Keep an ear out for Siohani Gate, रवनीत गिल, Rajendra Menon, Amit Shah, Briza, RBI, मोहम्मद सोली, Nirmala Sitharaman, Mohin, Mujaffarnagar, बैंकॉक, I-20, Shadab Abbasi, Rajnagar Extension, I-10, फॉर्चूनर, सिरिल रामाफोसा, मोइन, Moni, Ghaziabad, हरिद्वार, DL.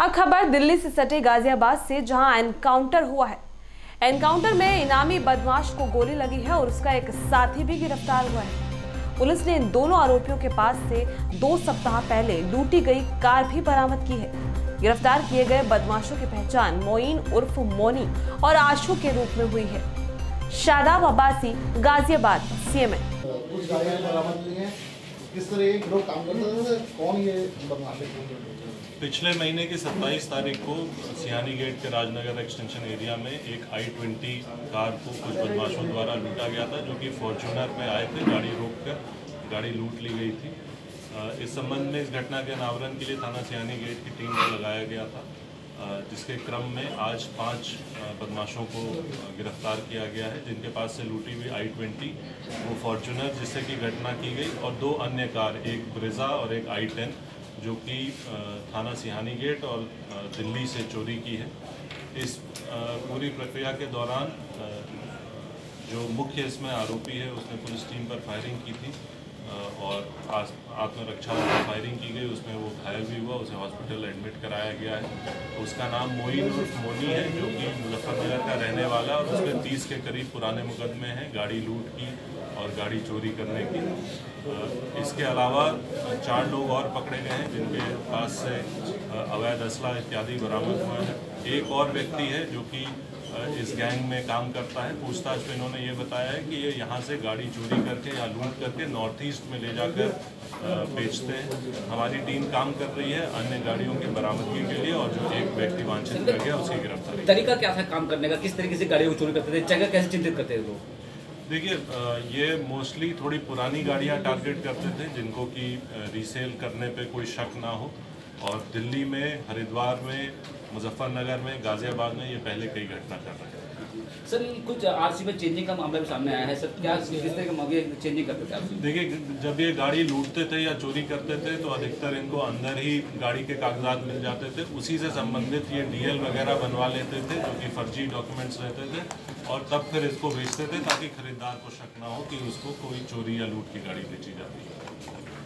अब खबर दिल्ली से सटे गाजियाबाद से, जहां एनकाउंटर हुआ है। एनकाउंटर में इनामी बदमाश को गोली लगी है और उसका एक साथी भी गिरफ्तार हुआ है। पुलिस ने इन दोनों आरोपियों के पास से 2 सप्ताह पहले लूटी गई कार भी बरामद की है। गिरफ्तार किए गए बदमाशों की पहचान मोइन उर्फ मोनी और आशु के रूप में हुई है। शादाब अब्बासी, गाजियाबाद सीएमए। कुछ गाड़ियां बरामद की हैं। किस तरह ये लोग काम करते थे? कौन ये बदमाश थे? पिछले महीने की 27 तारीख को सियानी गेट के राजनगर एक्सटेंशन एरिया में एक I-20 कार को कुछ बदमाशों द्वारा लूटा गया था, जो कि फॉर्चूनर में आए थे। गाड़ी रोककर गाड़ी लूट ली गई थी। इस संबंध में इस घटना के अनावरण के लिए थाना सियानी गेट की टीम को लगाया गया था, जिसके क्रम में आज 5 बदमाशों को गिरफ्तार किया गया है, जिनके पास से लूटी हुई I-20 वो फॉर्चूनर जिससे कि घटना की गई, और 2 अन्य कार, एक ब्रिजा और एक I-10, जो कि थाना सिहानी गेट और दिल्ली से चोरी की है। इस पूरी प्रक्रिया के दौरान जो मुख्य इसमें आरोपी है, उसने पुलिस टीम पर फायरिंग की थी और आत्मरक्षा पर फायरिंग की गई। उसमें वो घायल भी हुआ, उसे हॉस्पिटल एडमिट कराया गया है। उसका नाम मोहिन उर्फ मोनी है, जो कि मुजफ्फरनगर का रहने वाला और उसके 30 के करीब पुराने मुकदमे हैं गाड़ी लूट की और गाड़ी चोरी करने की। इसके अलावा 4 लोग और पकड़े गए हैं, जिनके पास से अवैध असला इत्यादि बरामद हुआ है। एक और व्यक्ति है जो कि इस गैंग में काम करता है। पूछताछ में इन्होंने ये बताया है कि ये यहाँ से गाड़ी चोरी करके या लूट करके नॉर्थ ईस्ट में ले जाकर बेचते हैं। हमारी टीम काम कर रही है अन्य गाड़ियों की बरामदगी के लिए, और जो एक व्यक्ति वांछित कर गया उसकी गिरफ्तारी। तरीका क्या था काम करने का? किस तरीके से गाड़ियों को चोरी करते थे? जगह कैसे चिंतित करते थे? देखिए, ये मोस्टली थोड़ी पुरानी गाड़ियां टारगेट करते थे, जिनको कि रीसेल करने पे कोई शक ना हो, और दिल्ली में, हरिद्वार में, मुजफ्फरनगर में, गाजियाबाद में ये पहले कई घटना कर रहे हैं। सर, कुछ आरसी में चेंजिंग का मामला भी सामने आया है। सर, क्या किस तरह का मामले चेंजिंग करते थे? देखिए, जब ये गाड़ी लूटते थे या चोरी करते थे तो अधिकतर इनको अंदर ही गाड़ी के कागजात मिल जाते थे। उसी से संबंधित ये DL वगैरह बनवा लेते थे, जो कि फर्जी डॉक्यूमेंट्स रहते थे, और तब फिर इसको बेचते थे ताकि खरीदार को शक ना हो कि उसको कोई चोरी या लूट की गाड़ी बेची जाती है।